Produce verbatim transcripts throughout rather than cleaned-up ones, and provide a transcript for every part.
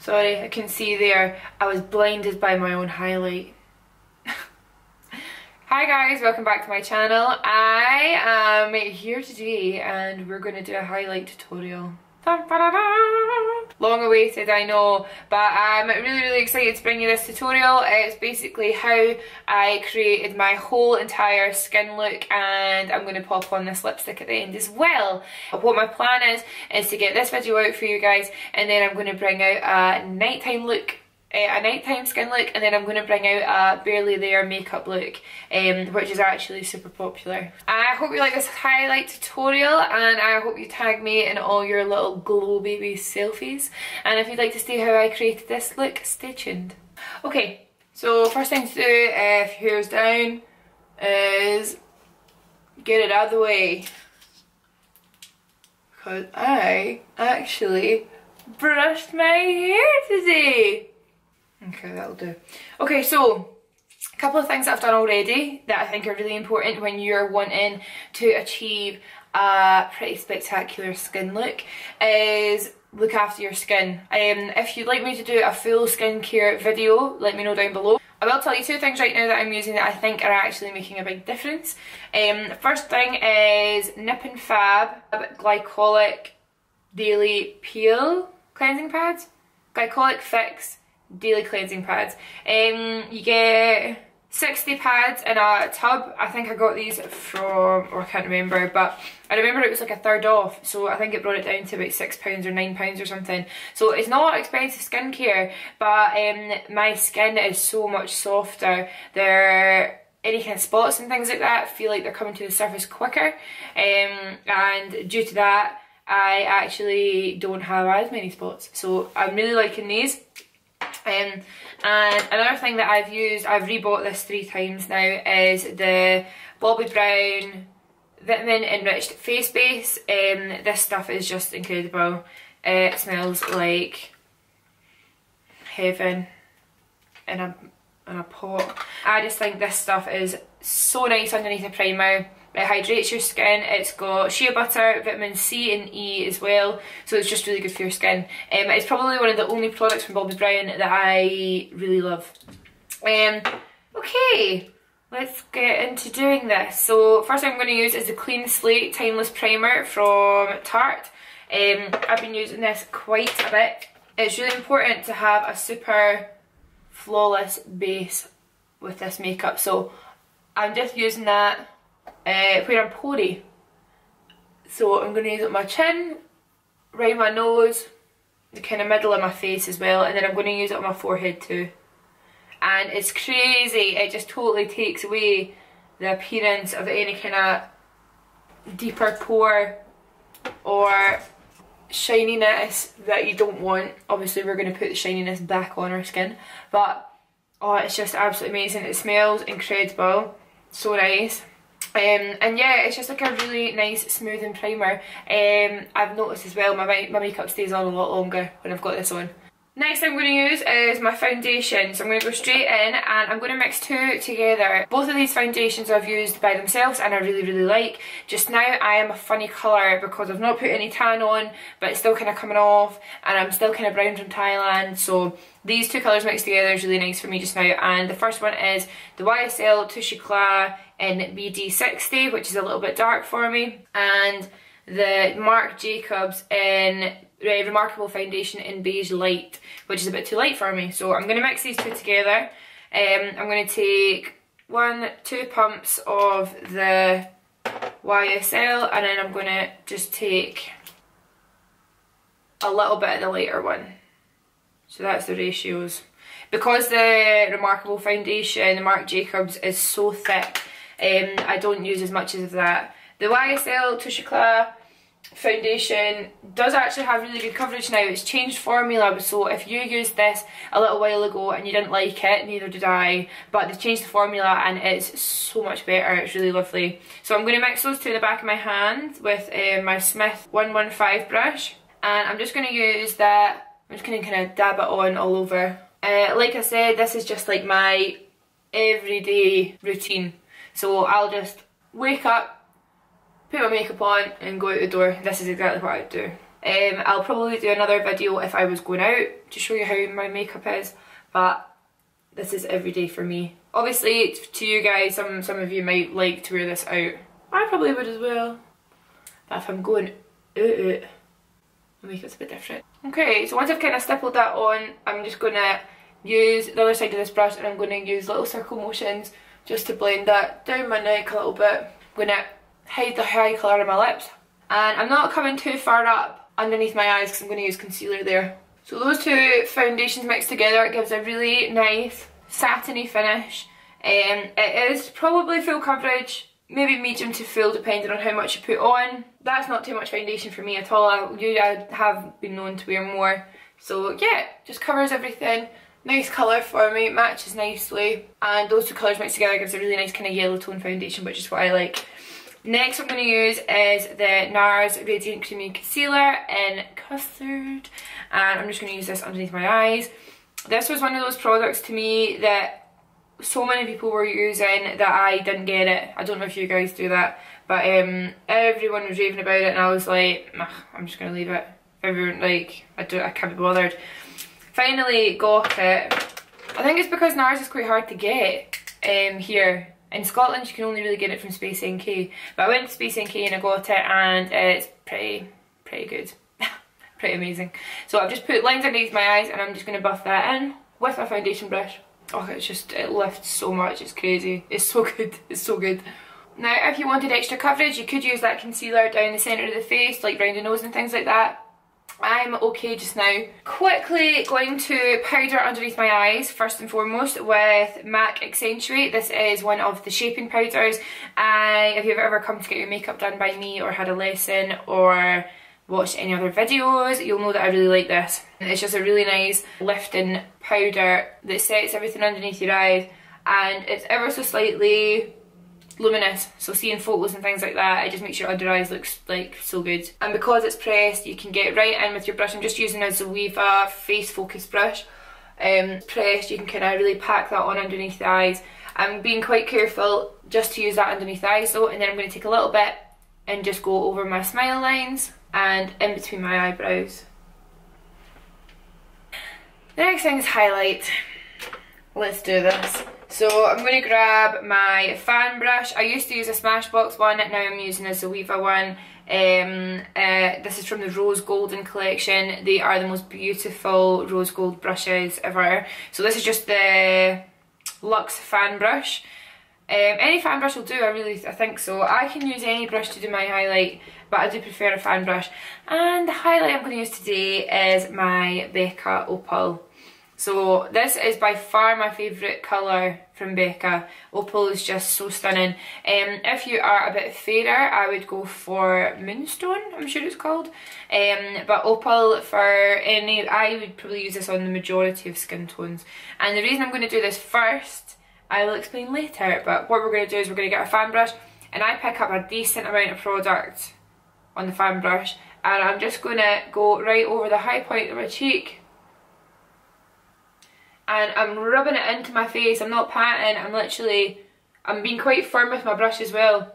Sorry, I can see there, I was blinded by my own highlight. Hi guys, welcome back to my channel. I am here today and we're going to do a highlight tutorial. Long awaited, I know, but I'm really really excited to bring you this tutorial. It's basically how I created my whole entire skin look, and I'm going to pop on this lipstick at the end as well. What my plan is is to get this video out for you guys, and then I'm going to bring out a nighttime look, a nighttime skin look, and then I'm going to bring out a barely there makeup look, um, which is actually super popular. I hope you like this highlight tutorial, and I hope you tag me in all your little glow baby selfies, and if you'd like to see how I created this look, stay tuned. Okay, so first thing to do, if your hair's down, is get it out of the way, because I actually brushed my hair today. Okay, that'll do. Okay, so a couple of things that I've done already that I think are really important when you're wanting to achieve a pretty spectacular skin look is look after your skin. Um, if you'd like me to do a full skincare video, let me know down below. I will tell you two things right now that I'm using that I think are actually making a big difference. Um, first thing is Nip and Fab Glycolic Daily Peel Cleansing Pads, Glycolic Fix Daily Cleansing Pads. Um, you get sixty pads in a tub. I think I got these from, or I can't remember, but I remember it was like a third off, so I think it brought it down to about six pounds or nine pounds or something. So it's not expensive skincare, but um, my skin is so much softer. There, any kind of spots and things like that feel like they're coming to the surface quicker, um, and due to that I actually don't have as many spots, so I'm really liking these. Um, and another thing that I've used, I've rebought this three times now, is the Bobbi Brown Vitamin Enriched Face Base. Um, this stuff is just incredible. It smells like heaven in a, in a pot. I just think this stuff is so nice underneath a primer. It hydrates your skin, it's got shea butter, vitamin C and E as well, so it's just really good for your skin. Um, it's probably one of the only products from Bobbi Brown that I really love. Um, okay, let's get into doing this. So first thing I'm going to use is the Clean Slate Timeless Primer from Tarte. Um, I've been using this quite a bit. It's really important to have a super flawless base with this makeup, so I'm just using that Uh, where I'm pory. So I'm going to use it on my chin, round my nose, the kind of middle of my face as well, and then I'm going to use it on my forehead too. And it's crazy, it just totally takes away the appearance of any kind of deeper pore or shininess that you don't want. Obviously we're going to put the shininess back on our skin, but oh, it's just absolutely amazing. It smells incredible, so nice. Um, and yeah, it's just like a really nice smoothing primer. um, I've noticed as well my, my makeup stays on a lot longer when I've got this on. Next thing I'm going to use is my foundation, so I'm going to go straight in and I'm going to mix two together. Both of these foundations I've used by themselves and I really really like. Just now I am a funny colour because I've not put any tan on, but it's still kind of coming off and I'm still kind of brown from Thailand, so these two colours mixed together is really nice for me just now. And the first one is the Y S L Touche Eclat in B D sixty, which is a little bit dark for me, and the Marc Jacobs in Remarkable Foundation in Beige Light, which is a bit too light for me. So I'm going to mix these two together. Um, I'm going to take one, two pumps of the Y S L, and then I'm going to just take a little bit of the lighter one. So that's the ratios. Because the Remarkable Foundation, the Marc Jacobs, is so thick, Um, I don't use as much of that. The Y S L Touche Eclat foundation does actually have really good coverage now. It's changed formula, so if you used this a little while ago and you didn't like it, neither did I, but they've changed the formula and it's so much better. It's really lovely. So I'm going to mix those two in the back of my hand with uh, my Smith one fifteen brush, and I'm just going to use that. I'm just going to kind of dab it on all over. Uh, like I said, this is just like my everyday routine. So I'll just wake up, put my makeup on and go out the door. This is exactly what I do. Um, I'll probably do another video if I was going out to show you how my makeup is, but this is every day for me. Obviously, to you guys, some, some of you might like to wear this out. I probably would as well. But if I'm going out, my makeup's a bit different. Okay, so once I've kind of stippled that on, I'm just going to use the other side of this brush and I'm going to use little circle motions just to blend that down my neck a little bit. I'm going to hide the high colour on my lips. And I'm not coming too far up underneath my eyes because I'm going to use concealer there. So those two foundations mixed together, it gives a really nice satiny finish. Um, it is probably full coverage, maybe medium to full depending on how much you put on. That's not too much foundation for me at all. I, I have been known to wear more. So yeah, just covers everything. Nice colour for me, matches nicely, and those two colours mixed together gives a really nice kind of yellow tone foundation, which is what I like. Next I'm going to use is the NARS Radiant Creamy Concealer in Custard, and I'm just going to use this underneath my eyes. This was one of those products to me that so many people were using that I didn't get it. I don't know if you guys do that, but um, everyone was raving about it and I was like, I'm just going to leave it. Everyone, like, I, don't, I can't be bothered. Finally got it. I think it's because NARS is quite hard to get um, here. In Scotland you can only really get it from Space N K, but I went to Space N K and I got it and it's pretty, pretty good, pretty amazing. So I've just put lines underneath my eyes and I'm just going to buff that in with my foundation brush. Oh, it's just, it lifts so much, it's crazy, it's so good, it's so good. Now if you wanted extra coverage you could use that concealer down the centre of the face, like round the nose and things like that. I'm okay just now. Quickly going to powder underneath my eyes first and foremost with MAC Accentuate. This is one of the shaping powders. I, if you've ever come to get your makeup done by me or had a lesson or watched any other videos, you'll know that I really like this. It's just a really nice lifting powder that sets everything underneath your eyes and it's ever so slightly luminous, so seeing photos and things like that, it just makes your under eyes look like so good. And because it's pressed you can get right in with your brush. I'm just using a Zoeva face focus brush. Um, pressed, you can kind of really pack that on underneath the eyes. I'm being quite careful just to use that underneath the eyes though, and then I'm going to take a little bit and just go over my smile lines and in between my eyebrows. The next thing is highlight. Let's do this. So I'm going to grab my fan brush. I used to use a Smashbox one, now I'm using a Zoeva one. Um, uh, this is from the Rose Golden Collection. They are the most beautiful rose gold brushes ever. So this is just the Luxe fan brush. Um, any fan brush will do, I really I think so. I can use any brush to do my highlight, but I do prefer a fan brush. And the highlight I'm going to use today is my Becca Opal. So this is by far my favourite colour from Becca. Opal is just so stunning. Um, if you are a bit fairer, I would go for Moonstone, I'm sure it's called. Um, but Opal for any, I would probably use this on the majority of skin tones. And the reason I'm going to do this first, I will explain later. But what we're going to do is we're going to get a fan brush. And I pick up a decent amount of product on the fan brush. And I'm just going to go right over the high point of my cheek. And I'm rubbing it into my face, I'm not patting, I'm literally, I'm being quite firm with my brush as well.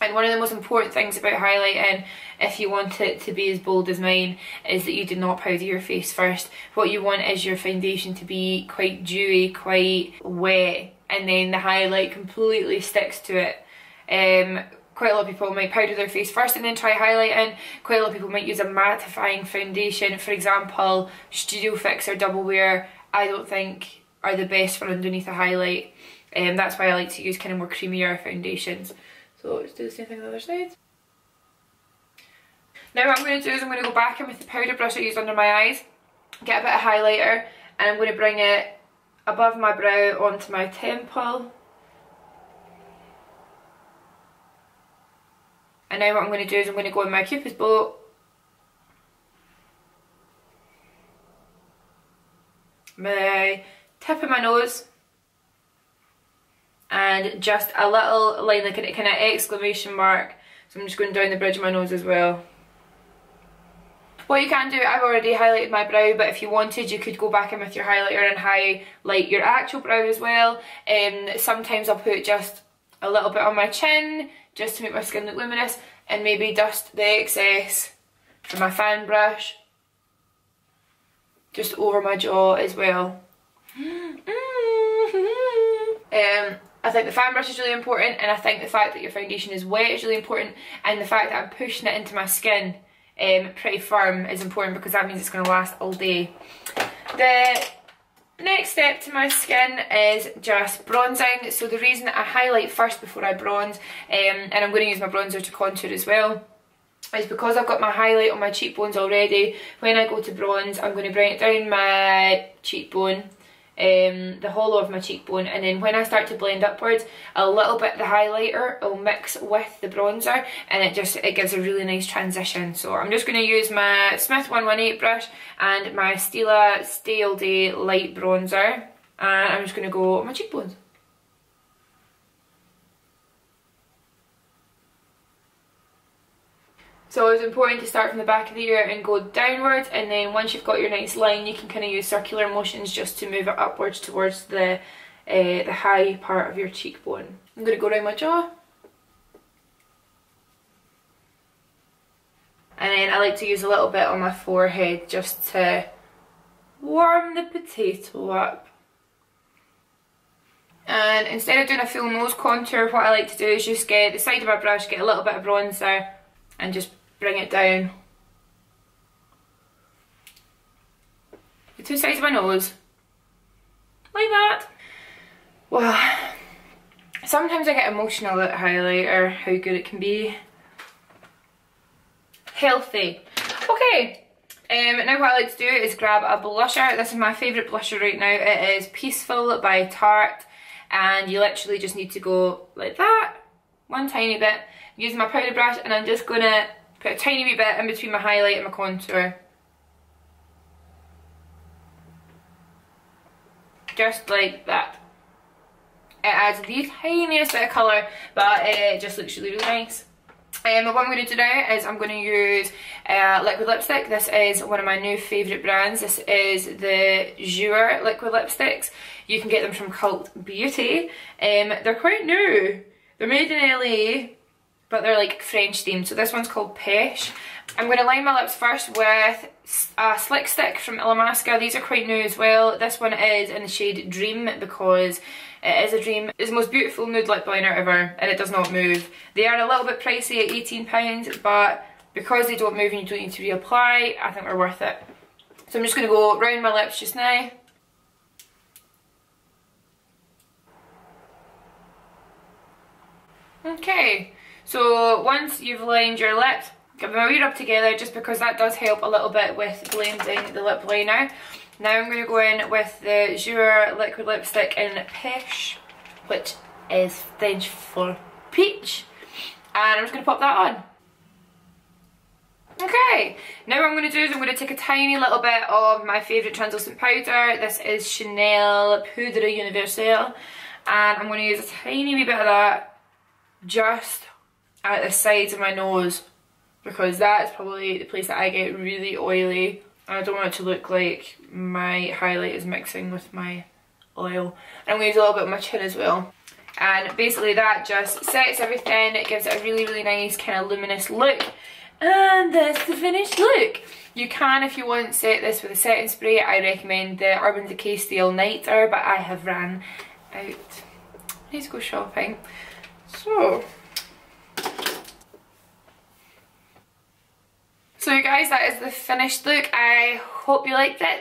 And one of the most important things about highlighting, if you want it to be as bold as mine, is that you do not powder your face first. What you want is your foundation to be quite dewy, quite wet, and then the highlight completely sticks to it. Um, Quite a lot of people might powder their face first and then try highlighting. Quite a lot of people might use a mattifying foundation. For example, Studio Fixer Double Wear, I don't think are the best for underneath a highlight. And um, that's why I like to use kind of more creamier foundations. So let's do the same thing on the other side. Now what I'm going to do is I'm going to go back in with the powder brush I used under my eyes, get a bit of highlighter, and I'm going to bring it above my brow onto my temple. And now what I'm going to do is I'm going to go in my Cupid's bow. My tip of my nose. And just a little line, like a kind of exclamation mark. So I'm just going down the bridge of my nose as well. What you can do, I've already highlighted my brow, but if you wanted you could go back in with your highlighter and highlight your actual brow as well. Um, sometimes I'll put just a little bit on my chin, just to make my skin look luminous, and maybe dust the excess for my fan brush, just over my jaw as well. Um, I think the fan brush is really important, and I think the fact that your foundation is wet is really important, and the fact that I'm pushing it into my skin um, pretty firm is important, because that means it's going to last all day. The next step to my skin is just bronzing. So the reason that I highlight first before I bronze, um, and I'm going to use my bronzer to contour as well, is because I've got my highlight on my cheekbones already. When I go to bronze, I'm going to bring it down my cheekbone, Um, the hollow of my cheekbone, and then when I start to blend upwards, a little bit of the highlighter will mix with the bronzer, and it just it gives a really nice transition. So I'm just going to use my Smith one eighteen brush and my Stila Stay All Day Light Bronzer, and I'm just going to go on my cheekbones. So it's important to start from the back of the ear and go downwards, and then once you've got your nice line, you can kind of use circular motions just to move it upwards towards the, uh, the high part of your cheekbone. I'm going to go around my jaw. And then I like to use a little bit on my forehead just to warm the potato up. And instead of doing a full nose contour, what I like to do is just get the side of my brush, get a little bit of bronzer, and just bring it down the two sides of my nose, like that. Well, sometimes I get emotional at highlighter, how good it can be. Healthy. Okay, um, now what I like to do is grab a blusher. This is my favourite blusher right now. It is Peaceful by Tarte, and you literally just need to go like that, one tiny bit. I'm using my powder brush, and I'm just going to put a tiny wee bit in between my highlight and my contour. Just like that. It adds the tiniest bit of colour, but it just looks really, really nice. And um, what I'm going to do now is I'm going to use uh, liquid lipstick. This is one of my new favourite brands. This is the Jouer liquid lipsticks. You can get them from Cult Beauty. Um, they're quite new. They're made in L A, but they're like French themed. So this one's called Peche. I'm going to line my lips first with a slick stick from Illamasqua. These are quite new as well. This one is in the shade Dream, because it is a dream. It's the most beautiful nude lip liner ever, and it does not move. They are a little bit pricey at eighteen pounds, but because they don't move and you don't need to reapply, I think they're worth it. So I'm just going to go round my lips just now. Okay, so once you've lined your lips, give them a wee rub together, just because that does help a little bit with blending the lip liner. Now I'm going to go in with the Jouer liquid lipstick in Peche, which is French for peach, and I'm just going to pop that on. Okay, now what I'm going to do is I'm going to take a tiny little bit of my favourite translucent powder. This is Chanel Poudre Universelle, and I'm going to use a tiny wee bit of that just at the sides of my nose, because that's probably the place that I get really oily, and I don't want it to look like my highlight is mixing with my oil. And I'm going to use a little bit of my chin as well, and basically that just sets everything. It gives it a really, really nice kind of luminous look, and that's the finished look. You can, if you want, set this with a setting spray. I recommend the Urban Decay Steel Nighter, but I have ran out. I need to go shopping. So, so guys, that is the finished look. I hope you liked it.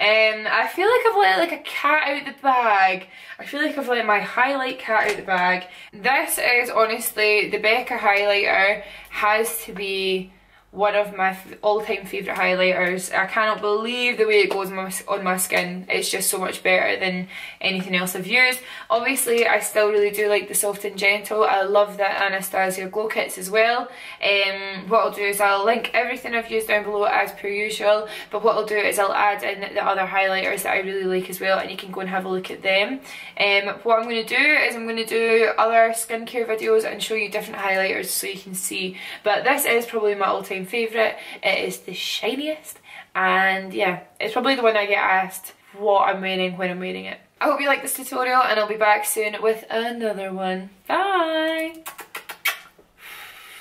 Um, I feel like I've let like a cat out the bag. I feel like I've let my highlight cat out the bag. This is honestly, the Becca highlighter has to be one of my all-time favourite highlighters. I cannot believe the way it goes on my, on my skin. It's just so much better than anything else I've used. Obviously, I still really do like the Soft and Gentle. I love the Anastasia Glow Kits as well. Um, what I'll do is I'll link everything I've used down below as per usual, but what I'll do is I'll add in the other highlighters that I really like as well, and you can go and have a look at them. Um, what I'm going to do is I'm going to do other skincare videos and show you different highlighters so you can see. But this is probably my all-time favourite. It is the shiniest, and yeah, it's probably the one I get asked what I'm wearing when I'm wearing it. I hope you like this tutorial, and I'll be back soon with another one. Bye!